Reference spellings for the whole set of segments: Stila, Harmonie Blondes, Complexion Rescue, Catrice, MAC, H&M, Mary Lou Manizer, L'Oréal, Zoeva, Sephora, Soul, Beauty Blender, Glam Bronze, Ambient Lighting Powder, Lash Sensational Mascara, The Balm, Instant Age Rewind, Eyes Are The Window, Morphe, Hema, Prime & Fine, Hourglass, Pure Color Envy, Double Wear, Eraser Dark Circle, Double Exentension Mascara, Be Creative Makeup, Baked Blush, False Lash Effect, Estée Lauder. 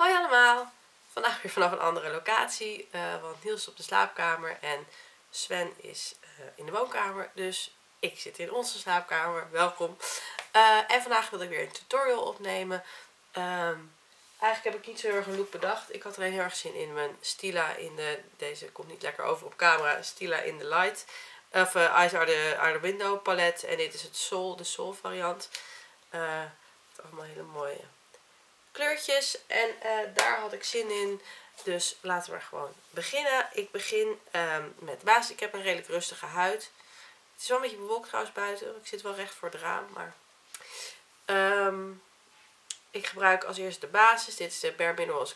Hoi allemaal! Vandaag weer vanaf een andere locatie, want Niels is op de slaapkamer en Sven is in de woonkamer, dus ik zit in onze slaapkamer. Welkom! En vandaag wil ik weer een tutorial opnemen. Eigenlijk heb ik niet zo heel erg een look bedacht. Ik had alleen heel erg zin in mijn Stila in de... Deze komt niet lekker over op camera. Stila in the Light. Of Eyes are the Window palet. En dit is het Soul, de Soul variant. Allemaal hele mooie kleurtjes. En daar had ik zin in. Dus laten we maar gewoon beginnen. Ik begin met de basis. Ik heb een redelijk rustige huid. Het is wel een beetje bewolkt trouwens buiten. Ik zit wel recht voor het raam, maar... ik gebruik als eerste de basis. Dit is de Bare Minerals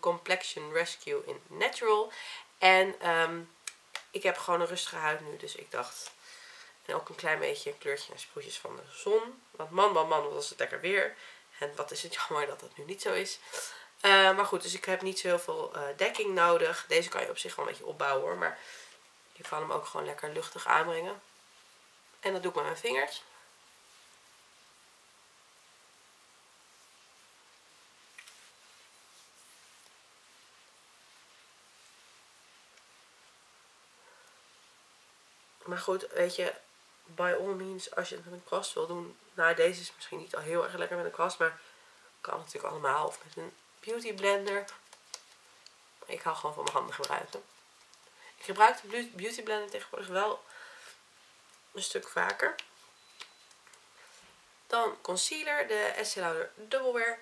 Complexion Rescue in Natural. En ik heb gewoon een rustige huid nu. Dus ik dacht... En ook een klein beetje een kleurtje en sproetjes van de zon. Want man, wat was het lekker weer. En wat is het jammer dat dat nu niet zo is. Maar goed, dus ik heb niet zo heel veel dekking nodig. Deze kan je op zich wel een beetje opbouwen hoor. Maar je kan hem ook gewoon lekker luchtig aanbrengen. En dat doe ik met mijn vingers. Maar goed, weet je, by all means, als je het met een kwast wil doen. Nou, deze is misschien niet al heel erg lekker met een kwast, maar kan natuurlijk allemaal. Of met een Beauty Blender. Ik hou gewoon van mijn handen gebruiken. Ik gebruik de Beauty Blender tegenwoordig wel een stuk vaker. Dan concealer, de Estée Lauder Double Wear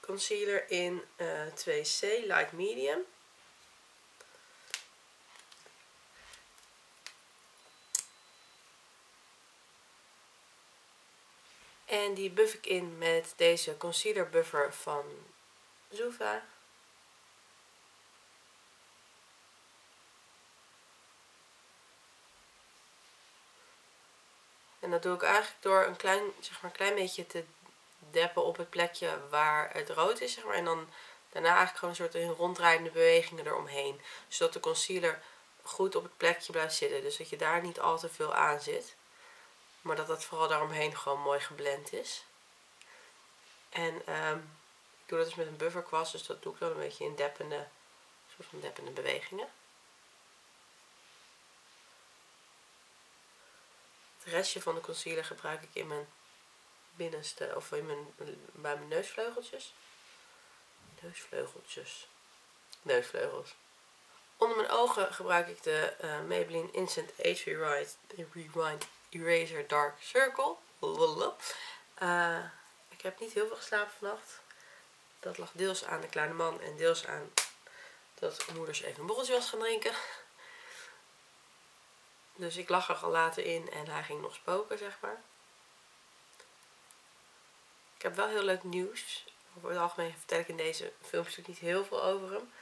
concealer in 2C Light Medium. En die buff ik in met deze concealer buffer van Zoeva. En dat doe ik eigenlijk door een klein beetje te deppen op het plekje waar het rood is. Zeg maar. En dan daarna eigenlijk gewoon een soort ronddraaiende bewegingen eromheen. Zodat de concealer goed op het plekje blijft zitten. Dus dat je daar niet al te veel aan zit. Maar dat dat vooral daaromheen gewoon mooi geblend is. En ik doe dat dus met een bufferkwast. Dus dat doe ik dan een beetje in soort van deppende bewegingen. Het restje van de concealer gebruik ik in mijn binnenste. Of bij mijn neusvleugeltjes. Neusvleugels. Onder mijn ogen gebruik ik de Maybelline Instant Age Rewind Eraser Dark Circle. Ik heb niet heel veel geslapen vannacht. Dat lag deels aan de kleine man en deels aan dat moeders even een borreltje was gaan drinken. Dus ik lag er al later in en hij ging nog spoken, zeg maar. Ik heb wel heel leuk nieuws. Over het algemeen vertel ik in deze filmpjes niet heel veel over hem.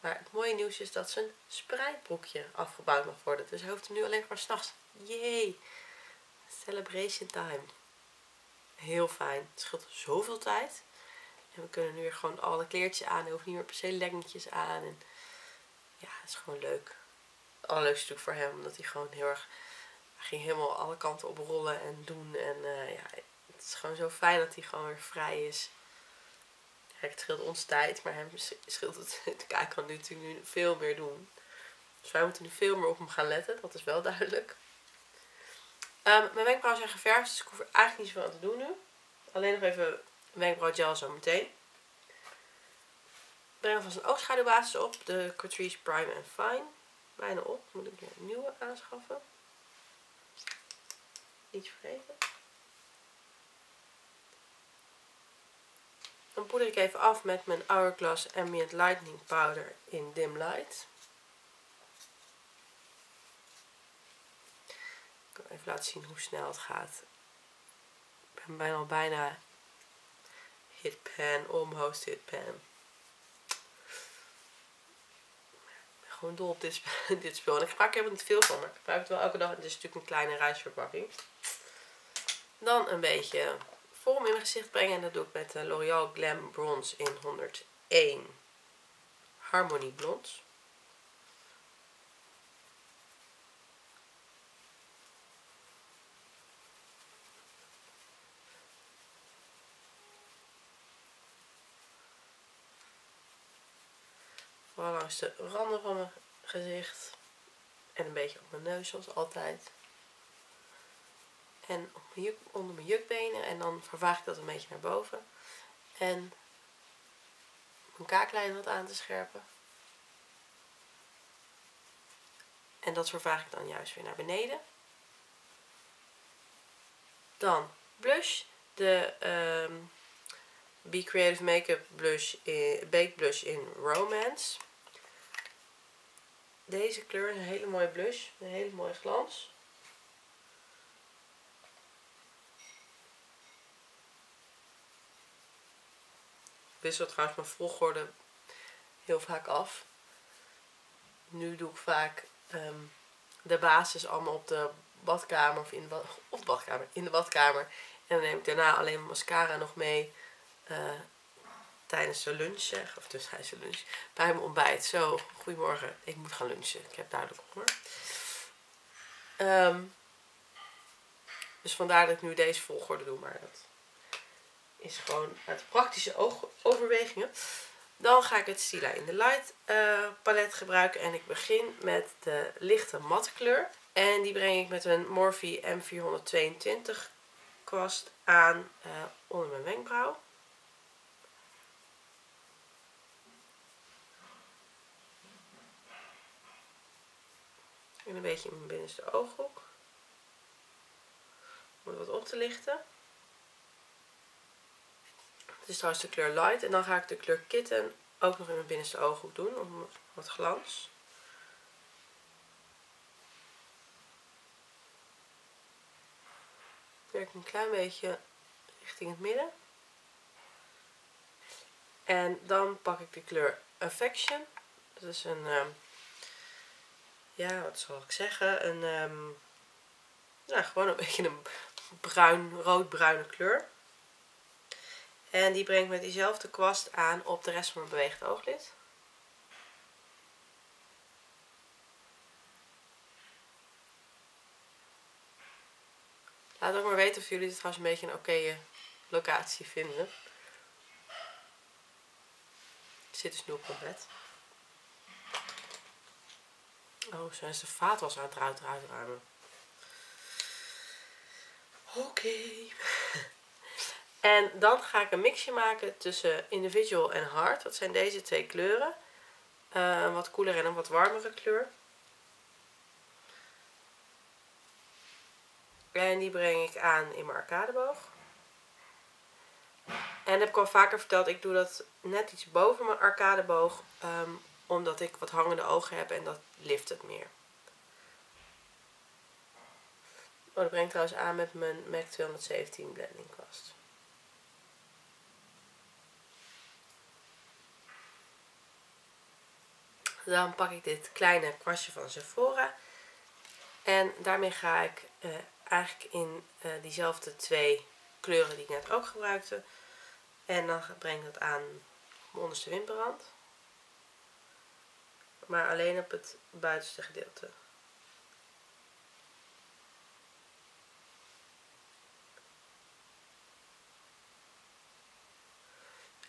Maar het mooie nieuws is dat zijn spreidbroekje afgebouwd mag worden. Dus hij hoeft hem nu alleen maar 's nachts. Yay! Celebration time. Heel fijn. Het scheelt zoveel tijd. En we kunnen nu weer gewoon alle kleertjes aan. Er hoeft niet meer per se leggetjes aan. En ja, het is gewoon leuk. Het allerleukste stuk voor hem. Omdat hij gewoon heel erg... Hij ging helemaal alle kanten op rollen en doen. En ja, het is gewoon zo fijn dat hij gewoon weer vrij is. Kijk, het scheelt ons tijd, maar hem scheelt het. Hij kan nu natuurlijk veel meer doen. Dus wij moeten nu veel meer op hem gaan letten. Dat is wel duidelijk. Mijn wenkbrauwen zijn geverfd, dus ik hoef er eigenlijk niet zoveel aan te doen nu. Alleen nog even wenkbrauwgel zo meteen. Ik breng alvast een oogschaduwbasis op. De Catrice Prime and Fine. Bijna op. Moet ik weer een nieuwe aanschaffen. Niet vergeten. Dan poeder ik even af met mijn Hourglass Ambient Lighting Powder in Dim Light. Ik kan even laten zien hoe snel het gaat. Ik ben bijna hit pan, almost hit pan. Ik ben gewoon dol op dit spul. En ik gebruik er helemaal niet veel van, maar ik gebruik het wel elke dag. Het is natuurlijk een kleine reisverpakking. Dan een beetje... vorm in mijn gezicht brengen en dat doe ik met de L'Oréal Glam Bronze in 101 Harmony Blonde. Vooral langs de randen van mijn gezicht. En een beetje op mijn neus zoals altijd. En op mijn onder mijn jukbenen. En dan vervaag ik dat een beetje naar boven. En mijn kaaklijn wat aan te scherpen. En dat vervaag ik dan juist weer naar beneden. Dan blush. De Be Creative Makeup blush Baked Blush in Romance. Deze kleur is een hele mooie blush. Een hele mooie glans. Ik wissel trouwens mijn volgorde heel vaak af. Nu doe ik vaak de basis allemaal op de badkamer of in de badkamer. En dan neem ik daarna alleen mijn mascara nog mee tijdens de lunch, zeg. Of dus tijdens de lunch. Bij mijn ontbijt. Zo, goedemorgen. Ik moet gaan lunchen. Ik heb duidelijk honger. Dus vandaar dat ik nu deze volgorde doe. Maar dat is gewoon uit praktische overwegingen. Dan ga ik het Stila in de Light palet gebruiken. En ik begin met de lichte matte kleur. En die breng ik met een Morphe M422 kwast aan onder mijn wenkbrauw. En een beetje in mijn binnenste ooghoek. Om het wat op te lichten. Het is trouwens de kleur Light. En dan ga ik de kleur Kitten ook nog in mijn binnenste ooghoek doen. Om wat glans. Ik werk een klein beetje richting het midden. En dan pak ik de kleur Affection. Dat is een... ja, wat zal ik zeggen? Een, nou, gewoon een beetje een roodbruine kleur. En die breng ik met diezelfde kwast aan op de rest van mijn beweegde ooglid. Laat ook maar weten of jullie dit trouwens een beetje een oké locatie vinden. Ik zit dus nu op mijn bed. Oh, zo is de vaatwas aan het uitruimen. Oké. En dan ga ik een mixje maken tussen Individual en Hard. Dat zijn deze twee kleuren. Een wat koelere en een wat warmere kleur. En die breng ik aan in mijn arcadeboog. En heb ik al vaker verteld, ik doe dat net iets boven mijn arcadeboog. Omdat ik wat hangende ogen heb en dat lift het meer. Oh, dat breng ik trouwens aan met mijn MAC 217 blending kwast. Dan pak ik dit kleine kwastje van Sephora. En daarmee ga ik eigenlijk in diezelfde twee kleuren die ik net ook gebruikte. En dan breng ik dat aan mijn onderste wimperrand. Maar alleen op het buitenste gedeelte.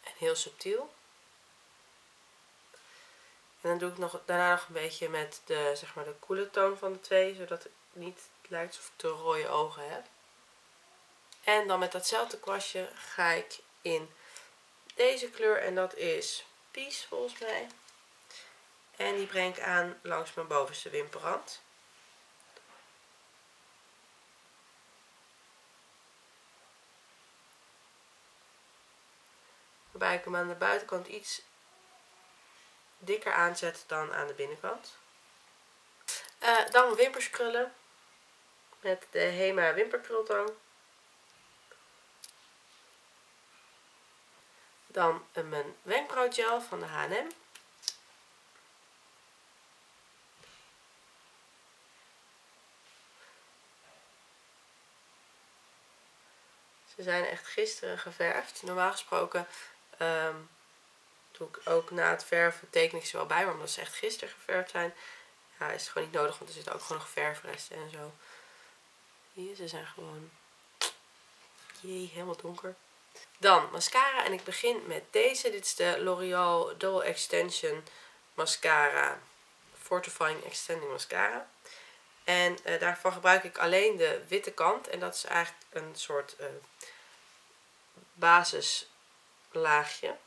En heel subtiel. En dan doe ik daarna nog een beetje met de, zeg maar, de koele toon van de twee. Zodat het niet lijkt alsof ik te rode ogen heb. En dan met datzelfde kwastje ga ik in deze kleur. En dat is Peace volgens mij. En die breng ik aan langs mijn bovenste wimperrand. Waarbij ik hem aan de buitenkant iets dikker aanzet dan aan de binnenkant. Dan wimpers krullen. Met de Hema wimperkrultang. Dan mijn wenkbrauwgel van de H&M. Ze zijn echt gisteren geverfd. Normaal gesproken doe ik ook na het verven teken ik ze wel bij. Maar omdat ze echt gisteren geverfd zijn, ja, is het gewoon niet nodig. Want er zitten ook gewoon nog verfresten en zo. Hier, ze zijn gewoon... Jee, helemaal donker. Dan mascara. En ik begin met deze. Dit is de L'Oréal Double Extension mascara. Fortifying Extending Mascara. En daarvan gebruik ik alleen de witte kant. En dat is eigenlijk een soort basislaagje.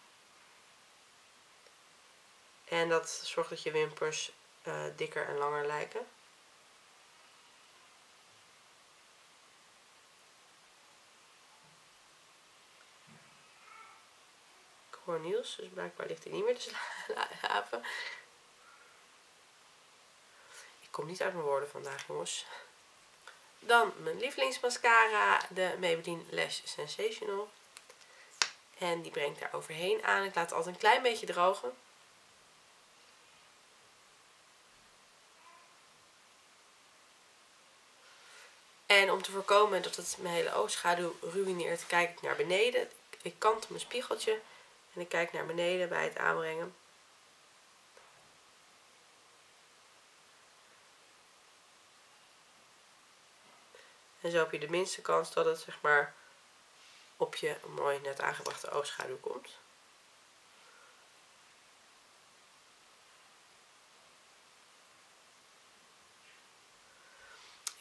En dat zorgt dat je wimpers dikker en langer lijken. Ik hoor Niels, dus blijkbaar ligt hij niet meer te slapen. Ik kom niet uit mijn woorden vandaag, jongens. Dan mijn lievelingsmascara, de Maybelline Lash Sensational. En die breng ik daar overheen aan. Ik laat het altijd een klein beetje drogen. En om te voorkomen dat het mijn hele oogschaduw ruïneert, kijk ik naar beneden. Ik kant mijn spiegeltje en ik kijk naar beneden bij het aanbrengen. En zo heb je de minste kans dat het zeg maar op je mooi net aangebrachte oogschaduw komt.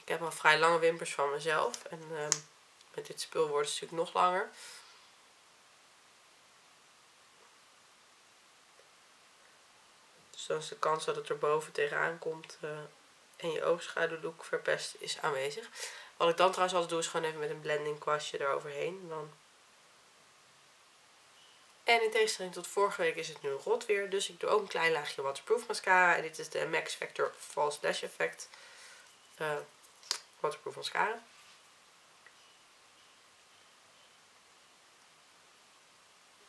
Ik heb al vrij lange wimpers van mezelf. En met dit spul wordt het natuurlijk nog langer. Dus dan is de kans dat het er boven tegenaan komt en je oogschaduwlook verpest is aanwezig. Wat ik dan trouwens altijd doe is gewoon even met een blending kwastje eroverheen. En in tegenstelling tot vorige week is het nu rot weer. Dus ik doe ook een klein laagje waterproof mascara. En dit is de MAC Factor False Lash Effect Waterproof Mascara.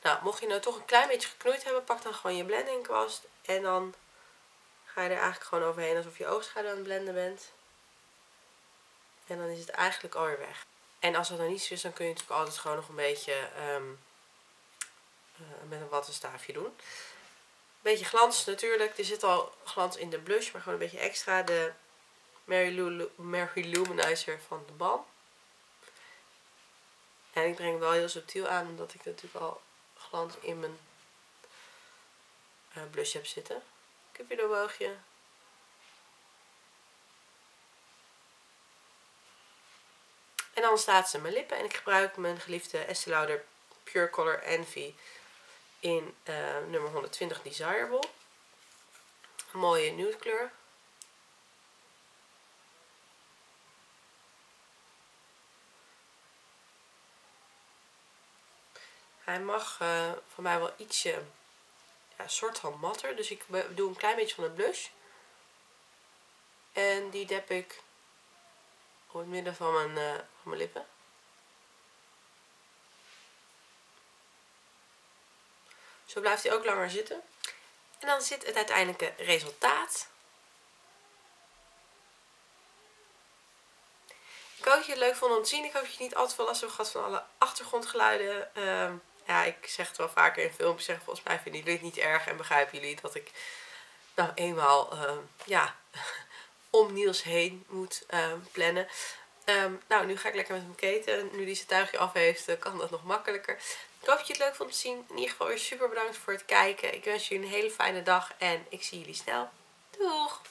Nou, mocht je nou toch een klein beetje geknoeid hebben, pak dan gewoon je blending kwast. En dan ga je er eigenlijk gewoon overheen alsof je oogschaduw aan het blenden bent. En dan is het eigenlijk alweer weg. En als dat nog niet zo is, dan kun je natuurlijk altijd gewoon nog een beetje met een wattenstaafje doen. Een beetje glans natuurlijk. Er zit al glans in de blush, maar gewoon een beetje extra. De Mary Lou Manizer van The Balm. En ik breng hem wel heel subtiel aan, omdat ik natuurlijk al glans in mijn blush heb zitten. Cupido boogje. En dan staat ze in mijn lippen en ik gebruik mijn geliefde Estée Lauder Pure Color Envy in nummer 120 Desirable. Een mooie nude kleur. Hij mag van mij wel ietsje, ja, soort van matter. Dus ik doe een klein beetje van de blush. En die dep ik op het midden van mijn lippen. Zo blijft hij ook langer zitten. En dan zit het uiteindelijke resultaat. Ik hoop dat je het leuk vond om te zien. Ik hoop dat je niet al te veel last hebt gehad van alle achtergrondgeluiden. Ja, ik zeg het wel vaker in filmpjes. Volgens mij vinden jullie het niet erg. En begrijpen jullie dat ik nou eenmaal om Niels heen moet plannen. Nou, nu ga ik lekker met hem keten. Nu die zijn tuigje af heeft, kan dat nog makkelijker. Ik hoop dat je het leuk vond te zien. In ieder geval weer super bedankt voor het kijken. Ik wens jullie een hele fijne dag en ik zie jullie snel. Doeg!